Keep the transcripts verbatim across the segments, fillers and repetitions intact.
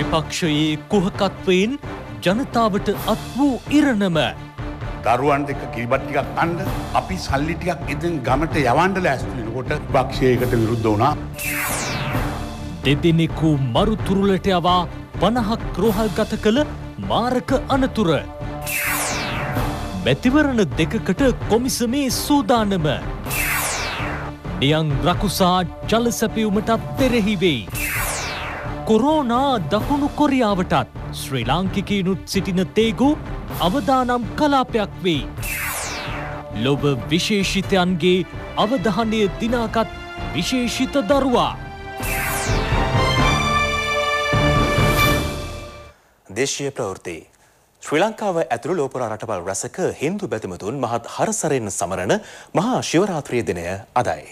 විපක්ෂයේ කුහකත්වයෙන් ජනතාවට අත් වූ ඉරණම. දරුවන් දෙක කිරිබත් ටිකක් අන්න අපි සල්ලි ටිකක් ඉදින් ගමට යවන්න ලෑස්ති වෙනකොට විපක්ෂයකට විරුද්ධ වුණා. දෙදෙනෙකු මරුතුරුලට යවා පනහක් රෝහල්ගත කළ මාරක අනතුර. මැතිවරණ දෙකකට කොමිසමේ සූදානම. නියං රකුසා ජලසැපයුමටත් පෙරෙහි වෙයි. කොරෝනා දකුණු කොරියාවටත් ශ්‍රී ලාංකිකයනුත් සිටින තේගු අවදානම් කලාපයක් වෙයි. ලොබ විශේෂිතයන්ගේ අවධානය දිනාකත් විශේෂිත දරුවා. දේශීය ප්‍රවෘත්ති. ශ්‍රී ලංකාව ඇතුළු ලෝපුරා රටවල් රැසක හින්දු බැතිමතුන් මහත් හරසරෙන් සමරන මහා ශිවරාත්‍රිය දිනය අදයි.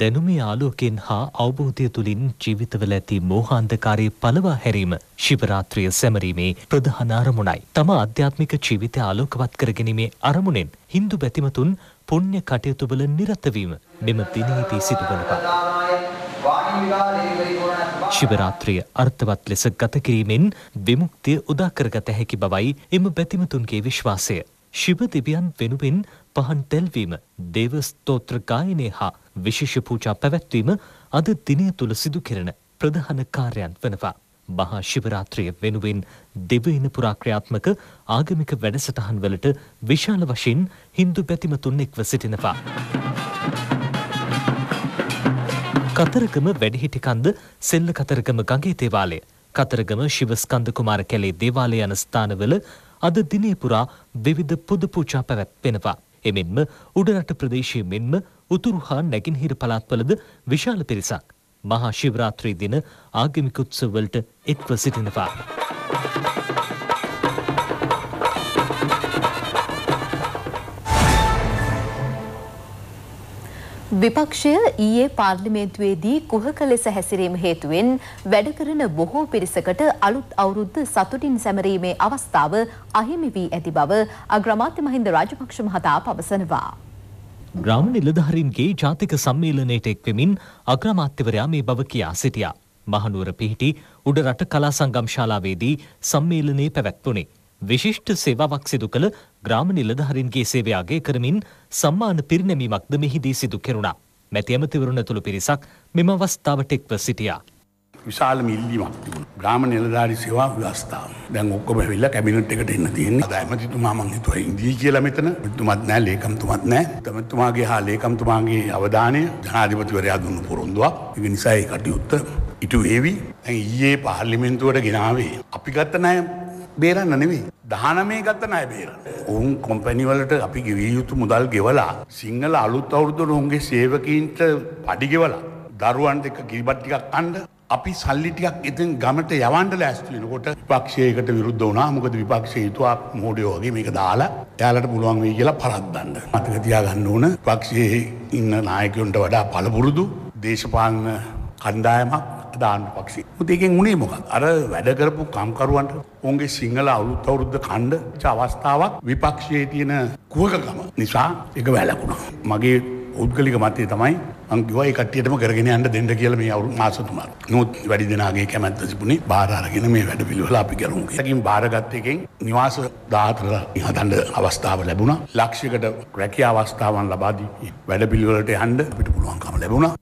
දැනුමේ ආලෝකයෙන් හා අවබෝධය තුළින් ජීවිතවල ඇති මෝහාන්ධකාරයේ පළවා හැරීම ශිවරාත්‍රිය සැමරීමේ ප්‍රධාන අරමුණයි. තම ආධ්‍යාත්මික ජීවිතය ආලෝකවත් කරගැනීමේ අරමුණෙන් හින්දු බැතිමතුන් පුණ්‍ය කටයුතු වල නිරත වීම මෙම දිනෙහිදී සිදුවන බව. ශිවරාත්‍රිය අර්ථවත් ලෙස ගත කිරීමෙන් විමුක්තිය උදා කරගත හැකි බවයි එම බැතිමතුන්ගේ විශ්වාසය. ශිව දෙවියන් වෙනුවෙන් පහන් තෙල්වීම, දේව ස්තෝත්‍ර ගායනය හා විශේෂ පූජා පැවැත්වීම අද දිනය තුල සිදු කෙරෙන ප්‍රධාන කාර්යයන් වෙනවා. මහා ශිවරාත්‍රිය වෙනුවෙන් දෙවයින පුරා ක්‍රියාත්මක ආගමික වැඩසටහන් වලට විශාල වශයෙන් හින්දු බැතිමතුන් එක්ව සිටිනවා. කතරගම වැඩිහිටි කන්ද සෙල්ල කතරගම ගඟේ දේවාලය, කතරගම ශිව ස්කන්ධ කුමාර කැලේ දේවාලය යන ස්ථානවල අද දිනේ පුරා විවිධ පුද පූජා පැවැත්වෙනවා. එමෙන්ම උඩරට ප්‍රදේශයේ මෙන්ම උතුරු හා නැගෙනහිර පළාත්වලද විශාල පිරිසක් මහා ශිවරාත්‍රී දින ආගමික උත්සව වලට එක්ව සිටිනවා. විපක්ෂය ඊයේ පාර්ලිමේන්තුවේදී කුහක ලෙස හැසිරීම හේතුවෙන් වැඩ කරන බොහෝ පිරිසකට අලුත් අවුරුද්ද සතුටින් සැමරීමේ අවස්ථාව අහිමි වී ඇති බව අග්‍රාමාත්‍ය මහින්ද රාජපක්ෂ මහතා පවසනවා. ග්‍රාම නිලධාරීන්ගේ ජාතික සම්මේලනයට එක්වෙමින් අග්‍රාමාත්‍යවරයා මේ බව කියා සිටියා. මහනුවර පිහිටි උඩරට කලා සංගම් ශාලාවේදී සම්මේලනයේ පැවැත්වුණේ. විශිෂ්ට සේවාවක් සිදු කළ ග්‍රාම නිලධාරීන්ගේ සේවය අගය කරමින් සම්මාන පිරිනැමීමක්ද මෙහිදී සිදු කෙරුණා. මැති ඇමතිවරුන් ඇතුළු පිරිසක් මෙම අවස්ථාවට එක්ව සිටියා. විශාල ඉල්ලීමක් තිබුණා. ග්‍රාම නිලධාරී සේවා ව්‍යවස්ථාව. දැන් ඔක්කොම වෙලා කැබිනට් එකට එන්න තියෙන්නේ. අද ඇමතිතුමා මං හිතුවා ඉන්දිය කියලා මෙතන. ඇමතිතුමත් නැහැ, ලේකම්තුමත් නැහැ. ඇමතිතුමාගේ හා ලේකම්තුමාගේ අවධානය ජනාධිපතිවරයා දුන්න පොරොන්දුවක්. ඒ නිසා ඒ කටයුත්ත ඉටු වේවි. දැන් ඊයේ පාර්ලිමේන්තුවට ගෙනාවේ අපි ගත්ත ණය බේරන්න නෙවෙයි. දහනවය ගත්ත ණය බේරන්න. ඔවුන් කම්පැනි වලට අපි ගෙවිය යුතු මුදල් ගෙවලා සිංහල අලුත් අවුරුද්දට ඔවුන්ගේ සේවකීන්ට පඩි ගෙවලා දරුවන් දෙක කිරිබත් ටිකක් අඬ අපි සල්ලි ටිකක් ඉතින් ගමට යවන්න ලෑස්ති වෙනකොට විපක්ෂයකට විරුද්ධ වුණා. මොකද විපක්ෂය හිතුවා මොඩියෝ වගේ මේක දාලා එයාලට පුළුවන් වෙයි කියලා පරද්දන්න. මතක තියාගන්න ඕන විපක්ෂයේ ඉන්න නායකයන්ට වඩා පළපුරුදු දේශපාලන කණ්ඩායමක් දාන විපක්ෂය. මොකද ඒකෙන් උනේ මොකක්ද? අර වැඩ කරපු කම්කරුවන්ට ඔවුන්ගේ සිංහල අලුත් අවුරුද්ද කණ්ඩ අවස්ථාවක් විපක්ෂයේ තියෙන කුහකකම නිසා ඒක වැළැක්ුණා. මගේ උද්ගලික මතය තමයි මං කිව්වා ඒ කට්ටියටම කරගෙන යන්න දෙන්න කියලා මේ අවුරුදු මාස තුනක්. නමුත් වැඩි දෙනාගේ කැමැත්ත තිබුණේ බාර අරගෙන මේ වැඩ පිළිවෙල අපි කරමු කියලා. ඒකින් බාරගත් එකෙන් නිවාස දාහතර හදන්න අවස්ථාව ලැබුණා. ලක්ෂයකට රැකියා අවස්ථාවන් ලබා දී වැඩ පිළිවෙලට යන්න අපිට පුළුවන්කම ලැබුණා.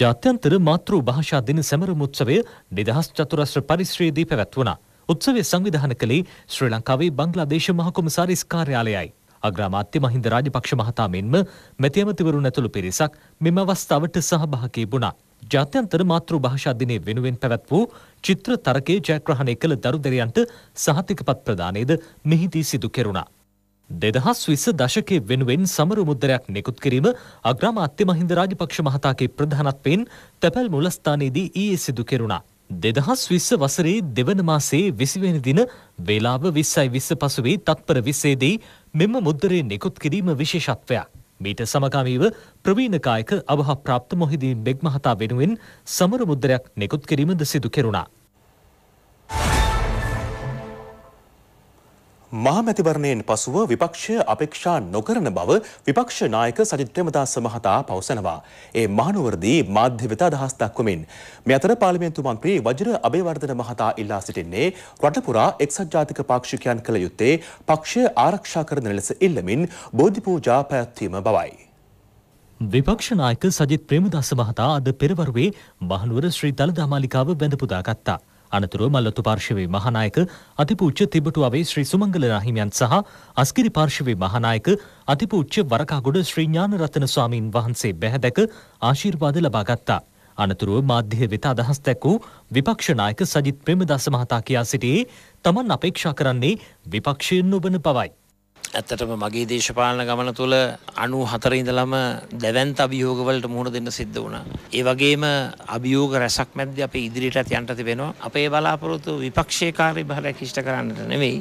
ජාත්‍යන්තර මාතෘ භාෂා දින සැමරුම් උත්සවය දෙදහස් චතුරස්‍ර පරිශ්‍රයේදී පැවැත්වුණා. උත්සවය සංවිධානය කළේ ශ්‍රී ලංකාවේ බංග්ලාදේශ මහ කොමසාරිස් කාර්යාලයයි. අග්‍රාමාත්‍ය මහින්ද රාජපක්ෂ මහතා මෙන්ම මැති ඇමතිවරුන් ඇතුළු පිරිසක් මෙම අවස්ථාවට සහභාගී වුණා. ජාත්‍යන්තර මාතෘ භාෂා දිනය වෙනුවෙන් පැවැත් වූ චිත්‍ර තරගයේ ජයග්‍රහණය කළ දරුදෙරියන්ට සහතිකපත් ප්‍රදානයද මෙහිදී සිදු කෙරුණා. දෙදහස් විස්ස දශකයේ වෙනුවෙන් සමරු මුද්‍රයක් නිකුත් කිරීම අග්‍රාමාත්‍ය මහින්ද රාජපක්ෂ මහතාගේ ප්‍රධානත්වයෙන් තැපැල් මූලස්ථානයේදී ඊයේ සිදු කෙරුණා. දෙදහස් විස්ස වසරේ දෙවන මාසේ විසිවෙනි දින වේලාව විස්සයි විස්ස පසුවේ තත්පර විස්සේදී මෙම මුද්දරේ නිකුත් කිරීම විශේෂත්වයක්. මීට සමගාමීව ප්‍රවීණකායක අවහප්‍රාප්ත මොහිදීන් බෙග් මහතා වෙනුවෙන් සමරු මුද්දරයක් නිකුත් කිරීමද සිදු කෙරුණා. මහමැතිවරණයෙන් පසුව විපක්ෂය අපේක්ෂා නොකරන බව විපක්ෂ නායක සජිත් ප්‍රේමදාස මහතා පවසනවා. ඒ මහනුවරදී මාධ්‍ය වෙත අදහස් දක්වමින් මේ අතර පාර්ලිමේන්තු මන්ත්‍රී වජිර අබේවර්ධන මහතා ඉල්ලා සිටින්නේ රට පුරා එක්සත් ජාතික පාක්ෂිකයන් කළ යුත්තේ පක්ෂය ආරක්ෂා කරන ලෙස ඉල්ලමින් බෝධි පූජා පැවැත්වීම බවයි. विपक्ष नायक सजित प्रेमदास महता अद पेरवरुवे महलूर श्री तलदा मालिकाव बेंदपुदागत्ता अनतुरु मल्लत्तु पार्श्वे महानायक अतिपूज्य तिब्बटुवे श्री सुमंगल राहिम्यन सह अस्किरी पार्श्वे महानायक अतिपूज्य वरकागुड श्री ज्ञानरत्न स्वामीन वहन्से बेहदक आशीर्वाद लबागत्ता अनतुरु माध्य वेत अदहस दक्वू विपक्ष नायक सजित प्रेमदास महता किया सिटिये तमन अपेक्षा करन्ने विपक्षय नोबन बवई. ඇත්තටම මගේ දේශපාලන ගමන තුළ අනූහතර ඉඳලම දැවැන්ත අභියෝගවලට මුහුණ දෙන්න සිද්ධ වුණා. ඒ වගේම අභියෝග රැසක් මැද්දේ අපි ඉදිරියට යන්න තිබෙනවා. අපේ බලාපොරොත්තු විපක්ෂයේ කාර්යභාරය කිෂ්ඨ කරන්නට නෙවෙයි.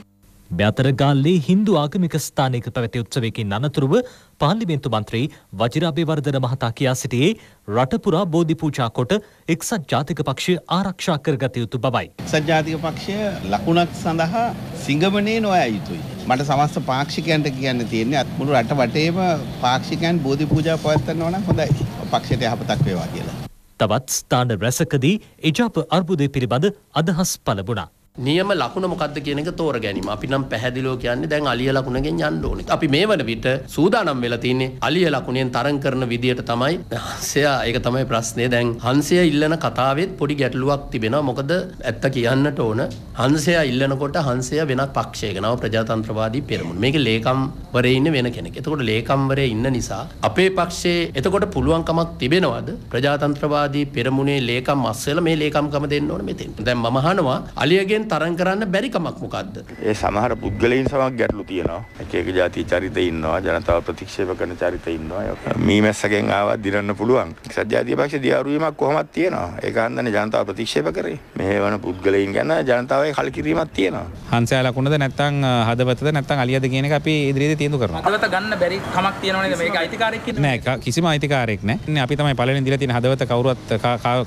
බැතරගල්ලේ Hindu ආගමික ස්ථානයක පැවති උත්සවයකින් අනතුරුව පාර්ලිමේන්තු මන්ත්‍රී වජිර අබේවර්ධන මහතා කියා සිටියේ රට පුරා බෝධි පූජා කොට එක්සත් ජාතික පක්ෂය ආරක්ෂා කරගත යුතු බවයි. එක්සත් ජාතික පක්ෂය ලකුණක් සඳහා සිංගමනේ නොයා යුතුයි. මට සමස්ත පාක්ෂිකයන්ට කියන්න තියෙන්නේ අත්මුළු රට වටේම පාක්ෂිකයන් බෝධි පූජා පවත්වනවා නම් හොඳයි. පක්ෂයට යහපතක් වේවා කියලා. තවත් ස්ථාන රැසකදී එජාප අර්බුදේ පිළිබඳ අදහස් පළබුණා. නියම ලකුණ මොකද්ද කියන එක තෝර ගැනීම. අපි නම් පැහැදිලිව කියන්නේ දැන් අලිය ලකුණකින් යන්න ඕනේ. අපි මේ වන විට සූදානම් වෙලා තින්නේ අලිය ලකුණෙන් තරඟ කරන විදියට තමයි. හංසයා ඒක තමයි ප්‍රශ්නේ. දැන් හංසයා ඉල්ලන කතාවෙත් පොඩි ගැටලුවක් තිබෙනවා. මොකද ඇත්ත කියන්නට ඕන හංසයා ඉල්ලනකොට හංසයා වෙනත් පක්ෂයක නව ප්‍රජාතන්ත්‍රවාදී පෙරමුණ. මේක ලේකම්වරේ ඉන්න වෙන කෙනෙක්. එතකොට ලේකම්වරේ ඉන්න නිසා අපේ පක්ෂයේ එතකොට පුළුවන්කමක් තිබෙනවද ප්‍රජාතන්ත්‍රවාදී පෙරමුණේ ලේකම් අස්සෙල මේ ලේකම්කම දෙන්න ඕනේ මෙතෙන්. දැන් මම අහනවා අලියගේ තරන් කරන්න බැරි කමක් මොකද්ද? ඒ සමහර පුද්ගලයන් සමග ගැටලු තියෙනවා. එක එක ජාති චරිත ඉන්නවා, ජනතාව ප්‍රතික්ෂේප කරන චරිත ඉන්නවා. මීමැස්සගෙන් ආවා දිරන්න පුළුවන්. එක්සත් ජාතික පක්ෂයේ දියාරුවීමක් කොහොමද තියෙනවා? ඒක හන්දනේ ජනතාව ප්‍රතික්ෂේප කරේ. මෙහෙවන පුද්ගලයන් ගැන ජනතාවගේ කලකිරීමක් තියෙනවා. හංසයා ලකුණද නැත්නම් හදවතද නැත්නම් අලියද කියන එක අපි ඉදිරියේදී තීන්දුව කරනවා. හදවත ගන්න බැරි කමක් තියෙනව නේද? මේක අයිතිකාරයක් කියන්නේ නෑ. කිසිම අයිතිකාරයක් නෑ. අපි තමයි පළවෙනි දීලා තියෙන හදවත කවුරුත්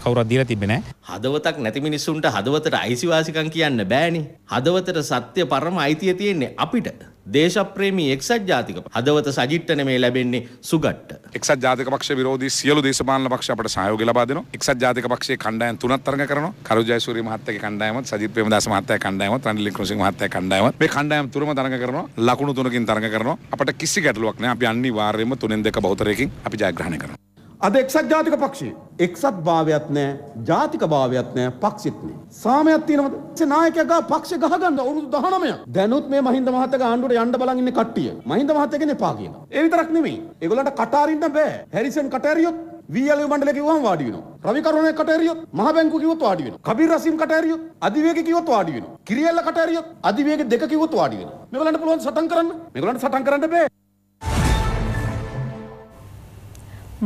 කවුරුත් දීලා තිබ්බේ නෑ. හදවතක් නැති මිනිස්සුන්ට හදවතට අයිතිවාසිකම් කියන්න බෑනේ. හදවතට සත්‍ය පරම අයිතිය තියෙන්නේ අපිට. දේශප්‍රේමී එක්සත් ජාතික හදවත සජිත්ට නෙමෙයි ලැබෙන්නේ සුගට්ට. එක්සත් ජාතික පක්ෂ විරෝධී සියලු දේශපාලන පක්ෂ අපට සහයෝගය ලබා දෙනවා. එක්සත් ජාතික පක්ෂයේ කණ්ඩායම් තුනක් තරඟ කරනවා. කරු ජයසූරිය මහත්තයාගේ කණ්ඩායමත්, සජිත් ප්‍රේමදාස මහත්තයාගේ කණ්ඩායමත්, රනිල් වික්‍රමසිංහ මහත්තයාගේ කණ්ඩායමත් මේ කණ්ඩායම් තුනම තරඟ කරනවා. ලකුණු තුනකින් තරඟ කරනවා. අපට කිසි ගැටලුවක් නැහැ. අපි අනිවාර්යයෙන්ම තුනෙන් දෙක බහුතරයකින් අපි ජයග්‍රහණය කරනවා. අද එක්සත් ජාතික පක්ෂයේ එක්සත් භාවයක් නැහැ, ජාතික භාවයක් නැහැ, පක්ෂෙත් නැහැ. සාමයක් තියෙනවද? නායකයාගේ පක්ෂ ගහගන්න අවුරුදු දහනමයක්. දැනුත් මේ මහින්ද මහත්තයාගේ ආණ්ඩුවට යන්න බලන් ඉන්නේ කට්ටිය. මහින්ද මහත්තයාගෙන එපා කියනවා. ඒ විතරක් නෙමෙයි. ඒගොල්ලන්ට කටාරින්න බෑ. හැරිසන් කටාරියොත් වී එල් යූ මණ්ඩලය කිව්වම වාඩි වෙනවා. රවි කරුණේ කටාරියොත් මහ බැංකුව කිව්වොත් වාඩි වෙනවා. කබීර් රසීම් කටාරියොත් අධිවේග කිව්වොත් වාඩි වෙනවා. කිරියල්ල කටාරියොත් අධිවේග දෙක කිව්වොත් වාඩි වෙනවා. මේගොල්ලන්ට පුළුවන් සටන් කරන්න. මේගොල්ලන්ට සටන් කරන්න බෑ.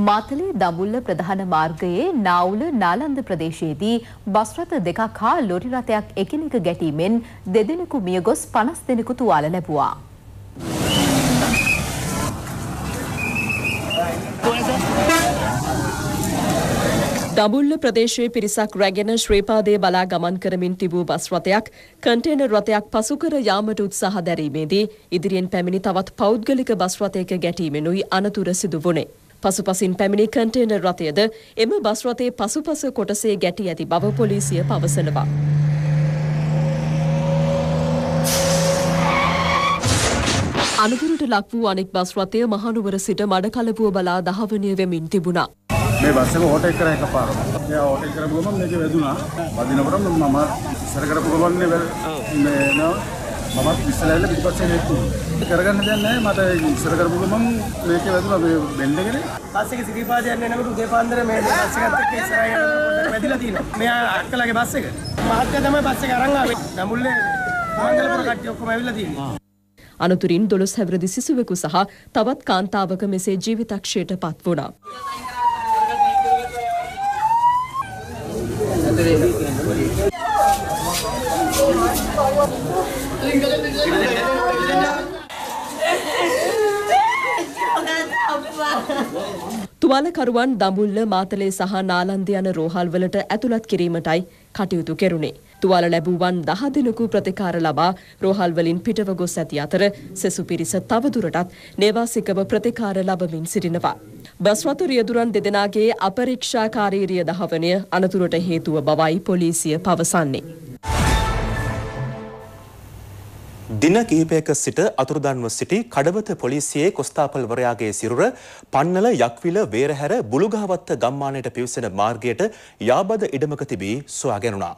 मातले दमुल्ल प्रधान मार्गये नावुल नालंद प्रदेशयेदी बस रथ දෙකක් හා ලෝරි රථයක් එකිනෙක ගැටීමෙන් දෙදෙනෙකු මියගොස් පනස් දෙනෙකු තුවාල ලැබුවා. दमुल्ल प्रदेशये පිරිසක් රැගෙන ශ්‍රී පාදයේ බලා ගමන් කරමින් තිබූ බස් රථයක් කන්ටේනර් රථයක් පසු කර යාමට උත්සාහ දැරීමේදී ඉදිරියෙන් පැමිණි තවත් පෞද්ගලික බස් රථයක ගැටීමෙනුයි අනතුර සිදු වුණේ. පසුපසින් පැමිණි කන්ටේනර් රථයද එම බස් රථයේ පසුපස කොටසේ ගැටී ඇති බව පොලිසිය පවසනවා. අනතුරට ලක් වූ අනෙක් බස් රථය මහනුවර සිට මඩකලපුව බලා දහවනිය වෙමින් තිබුණා. මේ බස් එක ඕටේක් කරා එකපාරට. එයා ඕටේක් කරපු ගමන් මේක වැදුනා. වදිනකොට මම ඉස්සර කරපු ගමන්නේ මේ නෝ මමත් ඉස්සරහට පිටපස්සේ නෙතුනේ. කරගන්න දෙයක් නැහැ. මට ඉස්සර කරපු ගමන් මේකේ වැදුනා මේ බෙන්ඩ් එකනේ. බස් එක සිරිපාද යන වෙනකොට උදේ පාන්දර මේ බස් එකත් එක්ක ඉස්සරහ යන පොඩ්ඩක් වැදිලා තියෙනවා. මෙයා අක්කලාගේ බස් එක. මහත්තයා තමයි බස් එක අරන් ආවේ. දඹුල්ලේ මංගලපුර කට්ටිය ඔක්කොම ඇවිල්ලා තියෙනවා. අනතුරින් දොළොස් හැවිරිදි සිසුවෙකු සහ තවත් කාන්තාවක මෙසේ ජීවිතක්ෂයට පත් වුණා. තුවාලකරුවන් දඹුල්ල මාතලේ සහ නාලන්ද යන රෝහල් වලට ඇතුළත් කිරීමටයි කටයුතු කෙරුණේ. තුවාල ලැබුවන් දහ දිනක ප්‍රතිකාර ලබා රෝහල් වලින් පිටව ගොස් ඇති අතර සෙසු පිරිස තවදුරටත් නේවාසිකව ප්‍රතිකාර ලබමින් සිටිනවා. බස් රථ රියදුරන් දෙදෙනාගේ අපරීක්ෂාකාරී රිය දහවණය අනතුරට හේතුව බවයි පොලිසිය පවසන්නේ. දින කිහිපයක සිට අතුරුදන්ව සිටි කඩවත පොලිසියේ කොස්තාපල්වරයාගේ සිරුර පන්නල යක්විල වේරහැර බුලුගහවත්ත ගම්මානයට පිවිසෙන මාර්ගයට යාබද ඉඩමක තිබී සොයාගෙනුණා.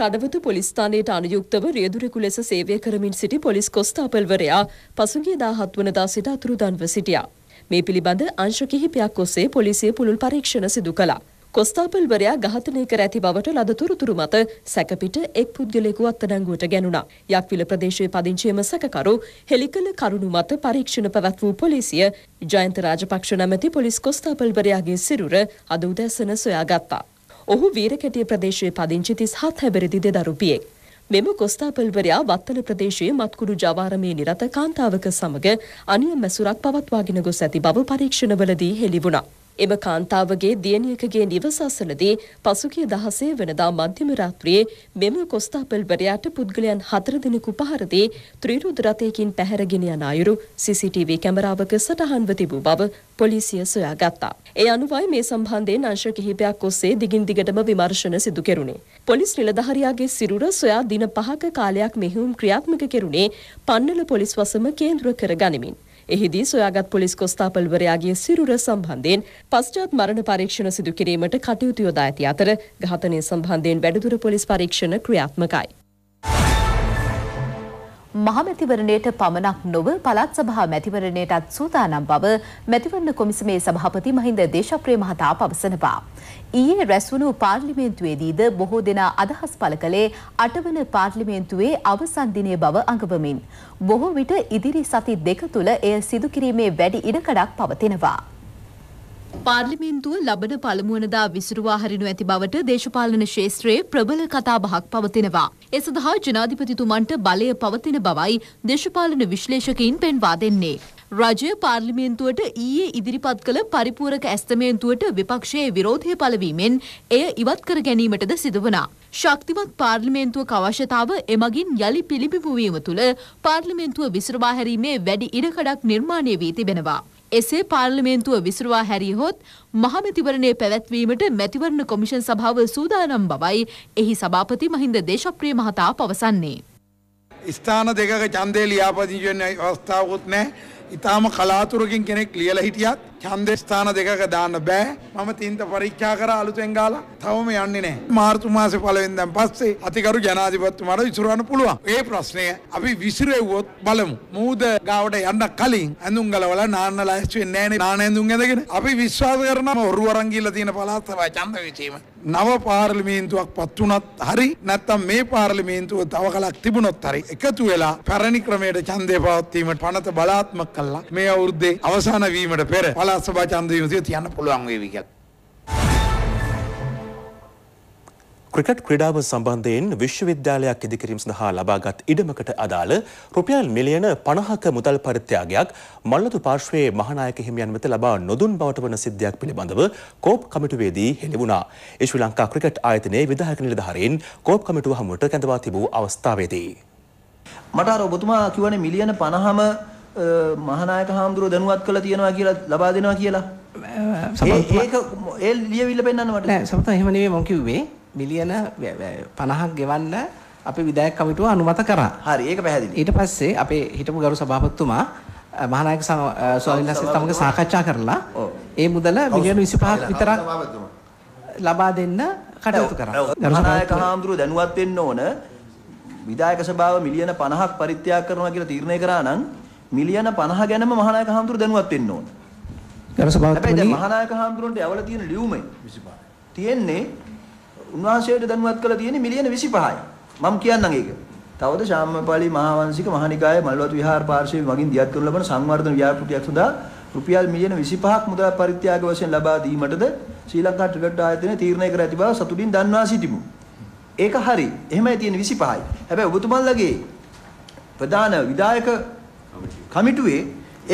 කඩවත පොලිස් ස්ථානයට අනුයුක්තව රියදුරෙකු ලෙස සේවය කරමින් සිටි පොලිස් කොස්තාපල්වරයා පසුගිය දාහත් වනදා සිට අතුරුදන්ව සිටියා. මේ පිළිබඳ අංශ කිහිපයක් ඔස්සේ පොලිසිය පුළුල් පරීක්ෂණ සිදු කළා. කොස්තාපල්වරයා ඝාතනය කර ඇති බවට ලද තොරතුරු මත සැකපිට එක් පුද්ගලයෙකු අත්අඩංගුවට ගැනුණා. යක්විල ප්‍රදේශයේ පදිංචියම සැකකරු හෙලිකල කරුණු මත පරීක්ෂණ පැවැත් වූ පොලිසිය ජයන්ත රාජපක්ෂ නැමැති පොලිස් කොස්තාපල්වරයාගේ සිරුර අද උදෑසන සොයාගත්තා. ඔහු වීරකැටිය ප්‍රදේශයේ පදිංචි තිස්හත් හැවිරිදි දෙදරු පියෙක්. මෙම කොස්තාපල්වරයා වත්තල ප්‍රදේශයේ මත්කුඩු ජවාරමේ නිරත කාන්තාවක සමග අනියම් මැසුරක් පවත්වාගෙන ගොස් ඇති බව පරීක්ෂණවලදී හෙළි වුණා. එම කාන්තාවගේ දියණියකගේ නිවස අසලදී පසුගිය දහසේ වෙනදා මධ්‍යම රාත්‍රියේ මෙම කොස්තාපල්වරයාට පුද්ගලයන් හතර දෙනෙකු පහර දී ත්‍රිරුද්‍ර රථයකින් පැහැරගෙන යන අයුරු සී සී ටී වී කැමරාවක සටහන්ව තිබූ බව පොලිසිය සොයාගත්තා. ඒ අනුවයි මේ සම්බන්ධයෙන් අංශ කිහිපයක් ඔස්සේ දිගින් දිගටම විමර්ශන සිදු කෙරුණේ. පොලිස් නිලධාරියාගේ සිරුර සොයා දින පහක කාලයක් මෙහෙයුම් ක්‍රියාත්මක කෙරුණේ පන්නල පොලිස් වසම කේන්ද්‍ර කරගනිමින්. එහිදී සොයාගත් පොලිස් කොස්තාපල්වරයාගේ සිරුර සම්බන්ධයෙන් පශ්චාත් මරණ පරීක්ෂණ සිදු කිරීමට කටයුතු යොදා ඇති අතර ඝාතනය සම්බන්ධයෙන් වැඩිදුර පොලිස් පරීක්ෂණ ක්‍රියාත්මකයි. මහමැතිවරණයට පමණක් නොව පළාත් සභා මැතිවරණයටත් සූදානම් බව මැතිවරණ කොමිසමේ සභාපති මහින්ද දේශප්‍රිය මහතා පවසනවා. ඊයේ රැස්වුණු පාර්ලිමේන්තුවේදීද බොහෝ දෙනා අදහස් පළ කළේ අටවන පාර්ලිමේන්තුවේ අවසන් දිනය බව අඟවමින්. බොහෝ විට ඉදිරි සති දෙක තුළ එය සිදු කිරීමේ වැඩි ඉඩකඩක් පවතිනවා. පාර්ලිමේන්තුව ලබන පළමුවනදා විසිරුවා හරිනු ඇති බවට දේශපාලන ශේත්‍රයේ ප්‍රබල කතාබහක් පවතිනවා. ඒ සඳහා ජනාධිපතිතුමන්ට බලය පවතින බවයි දේශපාලන විශ්ලේෂකයින් පෙන්වා දෙන්නේ. රජය පාර්ලිමේන්තුවට ඊයේ ඉදිරිපත් කළ පරිපූරක ඇස්තමේන්තුවට විපක්ෂයේ විරෝධය පළවීමෙන් එය ඉවත් කර ගැනීමටද සිදු වුණා. ශක්තිමත් පාර්ලිමේන්තුවක අවශ්‍යතාව එමගින් යලි පිළිබිඹු වීම තුළ පාර්ලිමේන්තුව විසිරුවා හැරීමේ වැඩි ඉඩකඩක් නිර්මාණය වී තිබෙනවා. එසේ පාර්ලිමේන්තුව විසිරුවා හැරියහොත් මහමැතිවරණය පැවැත්වීමට මැතිවරණ කොමිෂන් සභාව සූදානම් බවයි එහි සභාපති මහින්ද දේශප්‍රිය මහතා පවසන්නේ. ස්ථාන දෙකක ඡන්දේ ලියාපදිංචි වෙන අවස්ථාවකුත් නැහැ. ඉතාලම කලාතුරකින් කෙනෙක් ලියලා හිටියත් ඡන්දේ ස්ථාන දෙකක දාන්න බෑ. මම තින්ත පරීක්ෂා කරලා අලුතෙන් ගාලා තවම යන්නේ නැහැ. මාර්තු මාසේ පළවෙනිදාන් පස්සේ අතිගරු ජනාධිපතිතුමාට විසිරවන්න පුළුවන්. ඒ ප්‍රශ්නය අපි විසිරෙව්වොත් බලමු. මූද ගාවට යන්න කලින් ඇඳුම් ගලවලා නාන්න ලෑස්ති වෙන්නේ නැහැ නේ. නාන ඇඳුම් ඇඳගෙන අපි විශ්වාස කරනවා ඔරු වරන් ගිහලා තියෙන පළාත් සභාව ඡන්ද විසීම. නව පාර්ලිමේන්තුවක් පත් වුණත් හරි නැත්නම් මේ පාර්ලිමේන්තුව තව කලක් තිබුණොත් හරි එකතු වෙලා පැරණි ක්‍රමයට ඡන්දය පවත්වීමට පනත බලාත්මක කළා මේ අවුරුද්දේ අවසන් වීමට පෙර පළාත් සභා ඡන්ද විමසීම තියන්න පුළුවන් වේවි කියලා. ක්‍රිකට් ක්‍රීඩාව සම්බන්ධයෙන් විශ්වවිද්‍යාලයක් ඉදිකිරීම සඳහා ලබාගත් ඉඩමකට අදාළ රුපියල් මිලියන පනහක මුදල් පරිත්‍යාගයක් මල්වතු පාර්ශ්වයේ මහානායක හිමියන් වෙත ලබා නොදුන් බවට වන සිද්ධියක් පිළිබඳව කෝප් කමිටුවේදී හෙළි වුණා. ඒ ශ්‍රී ලංකා ක්‍රිකට් ආයතනයේ විධායක නිලධාරීන් කෝප් කමිටුව හමුවට කැඳවා තිබූ අවස්ථාවේදී මට අර ඔබතුමා කියවනේ මිලියන පනහම මහානායක හාමුදුරුව දැනුවත් කළා තියෙනවා කියලා ලබා දෙනවා කියලා. ඒක ඒ ලියවිල්ල පෙන්නන්න මට. නෑ සමත එහෙම නෙවෙයි මම කිව්වේ මිලියන පනහක් ගෙවන්න අපි විධායක කමිටුව අනුමත කරා. හරි ඒක පැහැදිලි. ඊට පස්සේ අපේ හිටපු ගරු සභාපතිතුමා මහානායක ස්වාමීන් වහන්සේත් සමග සාකච්ඡා කරලා ඒ මුදල මිලියන විසිපහක් විතරක් ලබා දෙන්න කටයුතු කරා. මහානායක හාමුදුරුව දැනුවත් වෙන්න ඕන විධායක සභාව මිලියන පනහක් පරිත්‍යාග කරනවා කියලා තීරණය කරා නම් මිලියන පනහ ගැනම මහානායක හාමුදුරුවෝ දැනුවත් වෙන්න ඕන. හැබැයි දැන් මහානායක හාමුදුරුවන්ට යවල තියෙන ලියුමයි විසිපහයි. තියෙන්නේ උන්වහන්සේට දැනුවත් කරලා තියෙන්නේ මිලියන විසිපහයි. මම කියන්නම් ඒක. තවද ශාම්‍යපාලි මහාවංශික මහානිකායේ මල්වතු විහාර පාර්ශ්වයෙන් වගින් දියත් කරනු ලබන සංවර්ධන ව්‍යාපෘතියක් සඳහා රුපියල් මිලියන විසිපහක් මුදල් පරිත්‍යාග වශයෙන් ලබා දීමටද ශ්‍රී ලංකා ක්‍රිකට් ආයතනය තීරණය කර ඇති බව සතුටින් දන්වා සිටිමු. ඒක හරි. එහෙමයි තියෙන්නේ විසිපහයි. හැබැයි ඔබතුමන්ලගේ ප්‍රධාන විධායක කමිටුවේ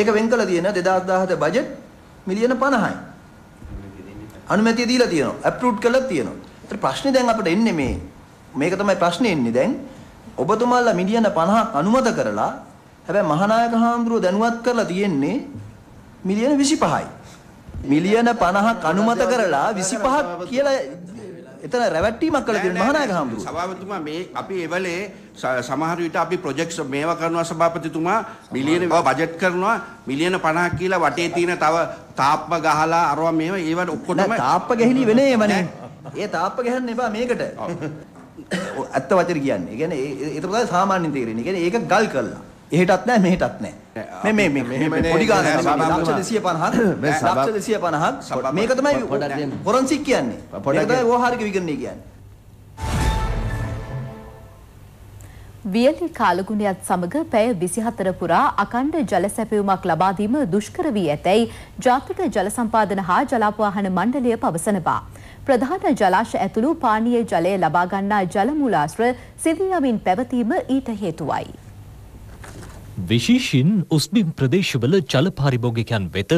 ඒක වෙන් කළ තියෙන දෙදාස් දහහත බජට් මිලියන පනහයි. අනුමැතිය දීලා තියෙනවා, අප්‍රූව් කරලා තියෙනවා. ඒතර ප්‍රශ්නේ දැන් අපිට එන්නේ මේ මේක තමයි ප්‍රශ්නේ එන්නේ දැන් ඔබතුමාලා මිලියන පනහක් අනුමත කරලා හැබැයි මහානායක හාමුදුරුවෝ දැනුවත් කරලා තියෙන්නේ මිලියන විසිපහයි. මිලියන පනහක් අනුමත කරලා විසිපහක් කියලා එතන රැවට්ටීමක් කළ දෙන මහානායක හාමුදුරුවෝ. සභාපතිතුමා මේ අපි එවලේ සමහර විට අපි ප්‍රොජෙක්ට්ස් මේවා කරනවා සභාපතිතුමා මිලියන බජට් කරනවා මිලියන පනහක් කියලා වටේ තියෙන තව තාප්ප ගහලා අරවා මේව ඒවට ඔක්කොම තාප්ප ගහලි වෙනේමනේ. ඒ තාප්ප ගහන්න එපා මේකට. ඇත්ත වචන කියන්නේ. ඒ කියන්නේ ඒක තමයි සාමාන්‍යයෙන් තේරෙන්නේ. ඒ කියන්නේ ඒක ගල් කළා. එහෙටත් නැහැ මෙහෙටත් නැහැ. මේ මේ මේ පොඩි ගානක් ලක්ෂ දෙසිය පනහක් මේක තමයි ෆොරන්සික් කියන්නේ. ඒක තමයි ව්‍යවහාරික විගණනය කියන්නේ. වියලි කාලගුණයත් සමග පැය විසිහතර පුරා අඛණ්ඩ ජල සැපයුමක් ලබා දීම දුෂ්කර වී ඇතැයි ජාතික ජල සම්පාදන හා ජලාපවාහන මණ්ඩලය පවසනවා. ප්‍රධාන ජලාශ ඇතුළු පානීය ජලය ලබා ගන්නා ජල මූලාශ්‍ර සිවියමින් පැවතීම ඊට හේතුවයි. විශේෂින් උස්බිම් ප්‍රදේශවල ජල පාරිභෝගිකයන් වෙත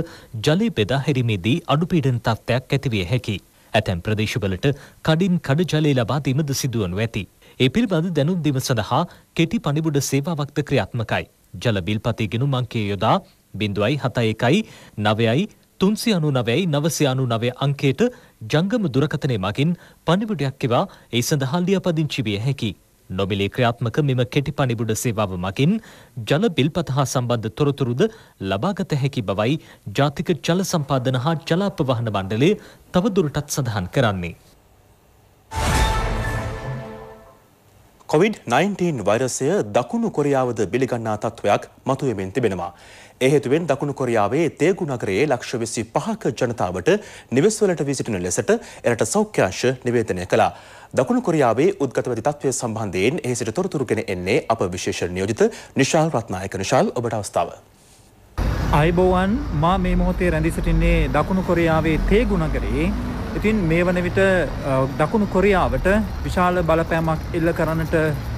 ජලය බෙදා හැරීමේදී අඩුපීඩන තත්ත්වයක් ඇතිවිය හැකි. ඇතැම් ප්‍රදේශවලට කඩින් කඩ ජලය ලබා දීමද සිදුවනු ඇති. ඒ පිළිබඳ දැනුම් දීම සඳහා කෙටි පණිවුඩ සේවාවක්ද ක්‍රියාත්මකයි. ජල බිල්පතේ ගෙනුම් අංකය යොදා බිංදුවයි හතයි එකයි නවයයි තුන්සිය අනු නවයයි නවසිය අනු නවය අංකයට ජංගම දුරකථනය මගින් පණිවුඩයක් එවා ඒ සඳහා ලියාපදිංචි විය හැකි. නොමිලේ ක්‍රියාත්මක මෙම කෙටි පණිවුඩ සේවාව මගින් ජල බිල්පත හා සම්බන්ධ තොරතුරුද ලබාගත හැකි බවයි ජාතික ජල සම්පාදන හා ජලාපවාහන මණ්ඩලය තවදුරටත් සඳහන් කරන්නේ. කොවිඩ් නයින්ටීන් වෛරසය දකුණු කොරියාවද බිලිගන්නා තත්ත්වයක් මතුවෙමින් තිබෙනවා. ඒ හේතුවෙන් දකුණු කොරියාවේ තේගු නගරයේ ලක්ෂ විසි පහක ජනතාවට නිවෙස්වලට වී සිටින ලෙසට එරට සෞඛ්‍යාංශ නිවේදනය කළා. දකුණු කොරියාවේ උද්ගත වෙති තත්ත්වය සම්බන්ධයෙන් එහි සිට තොරතුරු ගෙන එන්නේ අප විශේෂ නියෝජිත නිශාල් රත්නායක. නිශාල්, ඔබට අවස්ථාව. අයිබෝවන්, මා මේ මොහොතේ රැඳී සිටින්නේ දකුණු කොරියාවේ තේගු නගරයේ. ඉතින් මේ වන විට දකුණු කොරියාවට විශාල බලපෑමක් එල්ල කරන්නට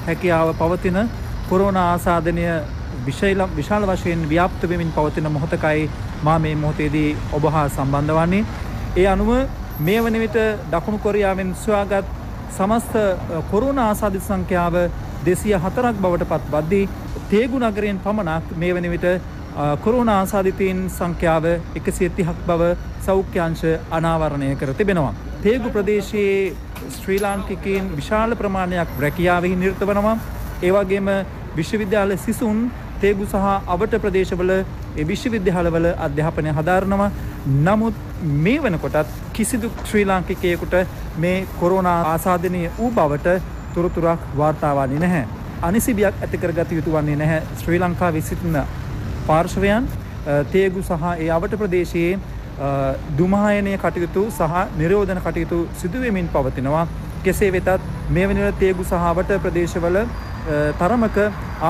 හැකියාව පවතින කොරෝනා ආසාදනය විශාල වශයෙන් ව්‍යාප්ත වෙමින් පවතින මොහොතකයි මා මේ මොහොතේදී ඔබ හා සම්බන්ධ වන්නේ. ඒ අනුව මේ වන විට දකුණු කොරියාවෙන් සොයාගත් සමස්ත කොරෝනා ආසාදිත සංඛ්‍යාව දෙසිය හතරක් බවට පත් වද්දී තේගු නගරයෙන් පමණක් මේ වන විට කොරෝනා ආසාදිතයින් සංඛ්‍යාව එකසිය තිහක් බව සෞඛ්‍යාංශ අනාවරණය කර තිබෙනවා. තේගු ප්‍රදේශයේ ශ්‍රී ලාංකිකයින් විශාල ප්‍රමාණයක් රැකියාවෙහි නිරත වෙනවා. ඒ වගේම විශ්වවිද්‍යාල සිසුන් තේගු සහ අවට ප්‍රදේශවල ඒ විශ්වවිද්‍යාලවල අධ්‍යාපනය හදාරනවා. නමුත් මේ වෙනකොටත් කිසිදු ශ්‍රී ලාංකිකයෙකුට මේ කොරෝනා ආසාදනය වූ බවට තොරතුරක් වාර්තා වන්නේ නැහැ. අනිසිබියක් ඇති කරගත යුතු වන්නේ නැහැ. ශ්‍රී ලංකාවේ සිටින පාර්ශවයන් තේගු සහ ඒ අවට ප්‍රදේශයේ දුමායනය කටයුතු සහ නිරෝධන කටයුතු සිදුවෙමින් පවතිනවා. කෙසේ වෙතත් මේ වෙනල තේගු සහාවට ප්‍රදේශවල තරමක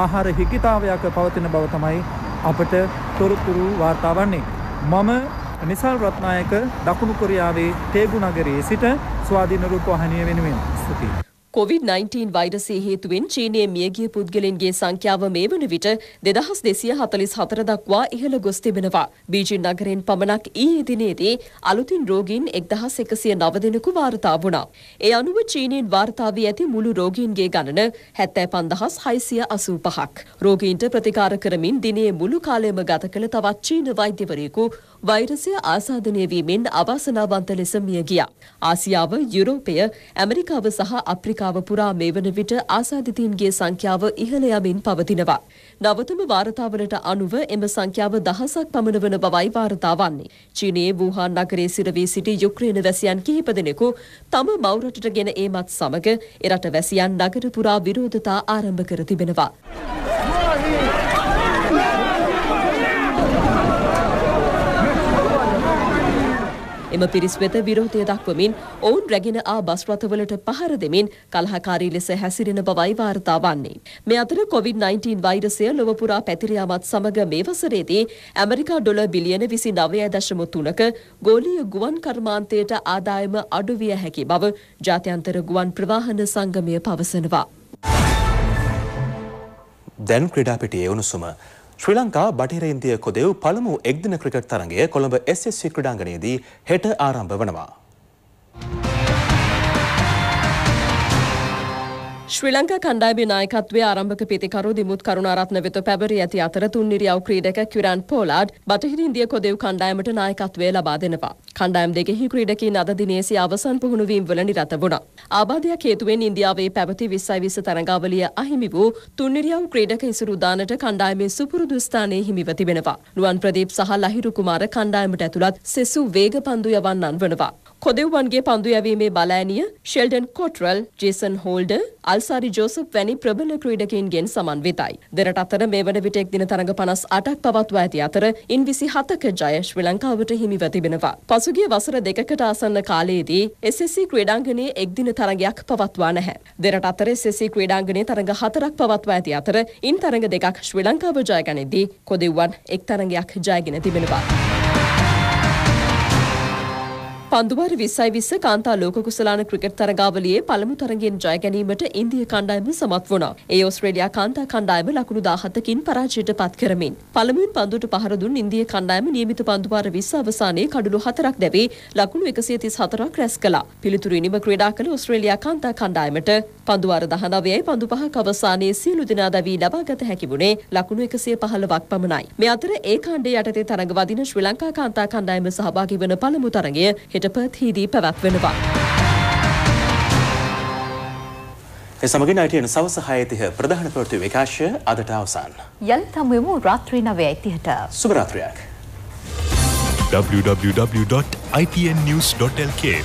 ආහාර හිකිතාවයක් පවතින බව තමයි අපට තොරතුරු වාර්තා වන්නේ. මම නිසල් රත්නායක, දකුණු කොරියාවේ තේගු නගරයේ සිට ස්වාධීන රූපවාහිනිය වෙනුවෙන්. ස්තුතියි. කොවිඩ් නයින්ටීන් වෛරසය හේතුවෙන් චීනයේ මියගිය පුද්ගලින්ගේ සංඛ්‍යාව මේ වන විට දෙදහස් දෙසිය හතළිස් හතර දක්වා ඉහළ ගොස් තිබෙනවා. බීජින් නගරයෙන් පමණක් ඊයේ දිනේදී අලුතින් රෝගීන් එක්දහස් එකසිය නව දෙනෙකු වාර්තා වුණා. ඒ අනුව චීනයෙන් වාර්තා වී ඇති මුළු රෝගීන්ගේ ගණන හැත්තෑ පන්දහස් හයසිය අසූ පහක්. රෝගීන්ට ප්‍රතිකාර කරමින් දිනේ මුළු කාලයම ගත කළ තවත් චීන වෛද්‍යවරයෙකු වෛරසය ආසාදනය වීමෙන් අවාසනාවන්ත ලෙස මිය ගියා. ආසියාව, යුරෝපය, ඇමරිකාව සහ අප්‍රිකාව පුරා මේ වන විට ආසාදිතීන්ගේ සංඛ්‍යාව ඉහළ යමින් පවතිනවා. නවතම වාර්තාවලට අනුව එම සංඛ්‍යාව දහසක් පමණ වන බවයි වාර්තා වන්නේ. චීනයේ වූහාන් නගරයේ සිට වී සිටි යුක්‍රේන වැසියන් කිහිප දෙනෙකු තම මව් රටටගෙන ඒමත් සමග එරට වැසියන් නගර පුරා විරෝධතා ආරම්භ කර තිබෙනවා. එම පිරිස් වෙත විරෝධය දක්වමින් ඔවුන් රැගෙන ආ බස් රථවලට පහර දෙමින් කලහකාරී ලෙස හැසිරෙන බවයි වාර්තා වන්නේ. මේ අතර කොවිඩ් නයින්ටීන් වෛරසය ලොව පුරා පැතිර යාමත් සමග මේ වසරේදී ඇමරිකා ඩොලර් බිලියන විසි නවය දශම තුනක ගෝලීය ගුවන් කර්මාන්තයට ආදායම අඩු විය හැකි බව ජාත්‍යන්තර ගුවන් ප්‍රවාහන සංගමය පවසනවා. දැන් ක්‍රීඩා පිටියේ උණුසුම. ශ්‍රී ලංකා බටහිර ඉන්දිය කොදෙව් පළමු එක්දින ක්‍රිකට් තරගය කොළඹ එස් එස් සී ක්‍රීඩාංගණයේදී හෙට ආරම්භ වනවා. ශ්‍රී ලංකා කණ්ඩායමේ නායකත්වයේ ආරම්භක පිතිකරු දිමුත් කරුණාරත්න වෙත පැවරී ඇති අතර තුන්නිරියව් ක්‍රීඩක ක්විරන් පොලාඩ් බටහිර ඉන්දියා කොදෙව් කණ්ඩායමට නායකත්වය ලබා දෙනවා. කණ්ඩායම් දෙකෙහි ක්‍රීඩකීන් අද දිනේ සිට අවසන් පුහුණුවීම් වල නිරත වුණා. ආබාධයක් හේතුවෙන් ඉන්දියාවේ පැවති විස්සයි විස්ස තරඟාවලිය අහිමි වූ තුන්නිරියව් ක්‍රීඩක ඉසුරු දානට කණ්ඩායමේ සුපුරුදු ස්ථානයේ හිමිව තිබෙනවා. නුවන් ප්‍රදීප් සහ ලහිරු කුමාර කණ්ඩායමට ඇතුළත් සෙසු වේග පන්දු යවන්නන් වනවා. කොදෙව්වන්ගේ පන්දු යැවීමේ බලෑනිය Sheldon Cottrell, Jason Holder, Alzarri Joseph වැනි ප්‍රබල ක්‍රීඩකයින්ගෙන් සමන්විතයි. දෙරට අතර මේ වන විට එක් දින තරඟ පනස් අටක් පවත්වා ඇති අතර ඉන් විසි හතක ජය ශ්‍රී ලංකාවට හිමිව තිබෙනවා. පසුගිය වසර දෙකකට ආසන්න කාලයේදී එස් එස් සී ක්‍රීඩාංගණයේ එක් දින තරඟයක් පවත්වා නැහැ. දෙරට අතර එස් එස් සී ක්‍රීඩාංගණයේ තරඟ හතරක් පවත්වා ඇති අතර ඉන් තරඟ දෙකක් ශ්‍රී ලංකාව ජය ගනිද්දී කොදෙව්වන් එක් තරඟයක් ජයගෙන තිබෙනවා. පන්දුවර විස්සයි විස්ස කාන්තා ලෝක කුසලාන ක්‍රිකට් තරඟාවලියේ පළමු තරඟයෙන් ජය ගැනීමට ඉන්දියා කණ්ඩායම සමත් වුණා. ඒ ඕස්ට්‍රේලියා කාන්තා කණ්ඩායම ලකුණු දාහතකින් පරාජයට පත් කරමින් පළමුවෙන් පන්දුවට පහර දුන් ඉන්දියා කණ්ඩායම නියමිත පන්දුවර විස්ස අවසානයේ කඩලු හතරක් දැවී ලකුණු එකසිය තිස් හතරක් රැස් කළා. පිළිතුරු ඉනිම ක්‍රීඩා කළ ඕස්ට්‍රේලියා කාන්තා කණ්ඩායමට පන්දුවර දහනවයයි පන්දු පහක් අවසානයේ සියලු දෙනා දැවී ලබාගත හැකි වුණේ ලකුණු එකසිය පහළොවක් පමණයි. මේ අතර ඒ කාණ්ඩයේ යටතේ තරඟ වදින ශ්‍රී ලංකා කාන්තා කණ්ඩායම සහභාගී වන පළමු තරඟය පර්ත්හිදී පැවැත්වෙනවා. ඒ සමගින් අයිටීන සවස හයතිහ ප්‍රධාන ප්‍රවෘත්ති විකාශය අදට අවසන්. යලිත් හමුවෙමු රාත්‍රී නවයයි තිහට. සුබ රාත්‍රියක්. double-u double-u double-u dot i t n news dot l k